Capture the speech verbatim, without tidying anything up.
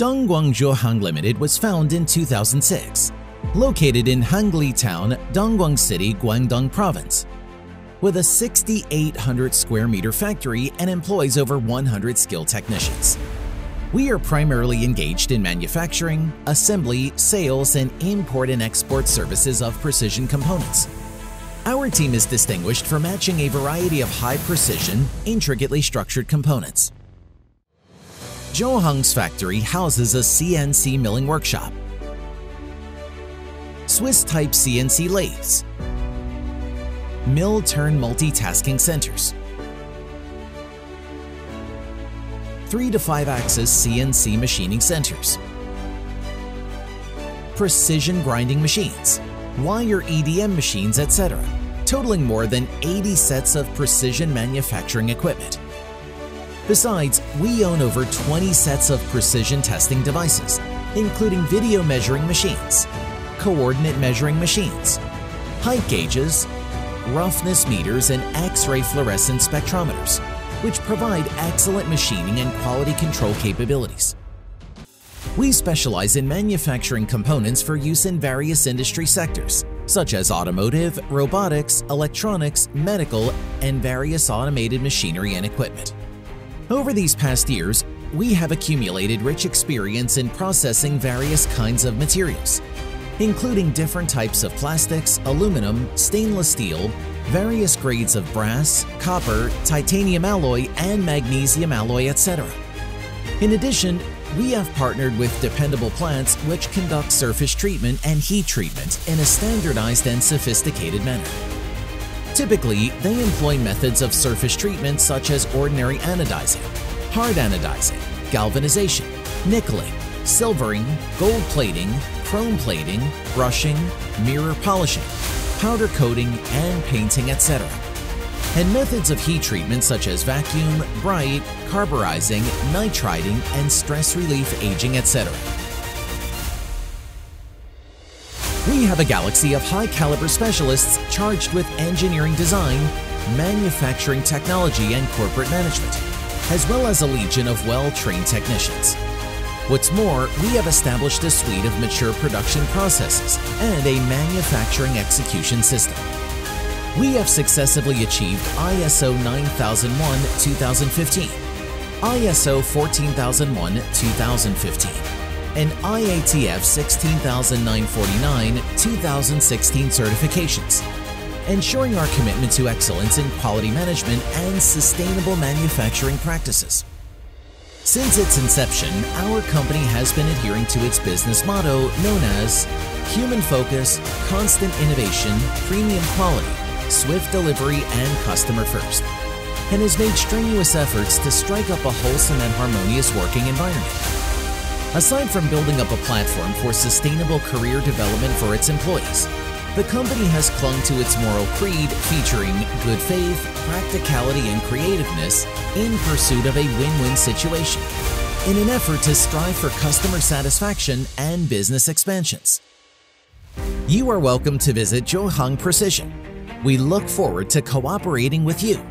Dongguan Zhuohang Limited was founded in two thousand six, located in Hangli Town, Dongguan City, Guangdong Province, with a six thousand eight hundred square meter factory and employs over one hundred skilled technicians. We are primarily engaged in manufacturing, assembly, sales, and import and export services of precision components. Our team is distinguished for matching a variety of high-precision, intricately structured components. Zhuohang's factory houses a C N C milling workshop, Swiss-type C N C lathes, mill-turn multitasking centers, three to five axis C N C machining centers, precision grinding machines, wire E D M machines, et cetera, totaling more than eighty sets of precision manufacturing equipment. Besides, we own over twenty sets of precision testing devices, including video measuring machines, coordinate measuring machines, height gauges, roughness meters, and X-ray fluorescence spectrometers, which provide excellent machining and quality control capabilities. We specialize in manufacturing components for use in various industry sectors, such as automotive, robotics, electronics, medical, and various automated machinery and equipment. Over these past years, we have accumulated rich experience in processing various kinds of materials, including different types of plastics, aluminum, stainless steel, various grades of brass, copper, titanium alloy, and magnesium alloy, et cetera. In addition, we have partnered with dependable plants which conduct surface treatment and heat treatment in a standardized and sophisticated manner. Typically, they employ methods of surface treatment such as ordinary anodizing, hard anodizing, galvanization, nickeling, silvering, gold plating, chrome plating, brushing, mirror polishing, powder coating, and painting, et cetera, and methods of heat treatment such as vacuum, bright, carburizing, nitriding, and stress relief aging, et cetera. We have a galaxy of high-caliber specialists charged with engineering design, manufacturing technology, and corporate management, as well as a legion of well-trained technicians. What's more, we have established a suite of mature production processes and a manufacturing execution system. We have successfully achieved I S O nine thousand one two thousand fifteen, I S O fourteen thousand one two thousand fifteen, and I A T F sixteen thousand nine forty-nine two thousand sixteen certifications, ensuring our commitment to excellence in quality management and sustainable manufacturing practices. Since its inception, our company has been adhering to its business motto known as human focus, constant innovation, premium quality, swift delivery, and customer first, and has made strenuous efforts to strike up a wholesome and harmonious working environment. Aside from building up a platform for sustainable career development for its employees, the company has clung to its moral creed featuring good faith, practicality, and creativeness in pursuit of a win-win situation in an effort to strive for customer satisfaction and business expansions. You are welcome to visit Zhuohang Precision. We look forward to cooperating with you.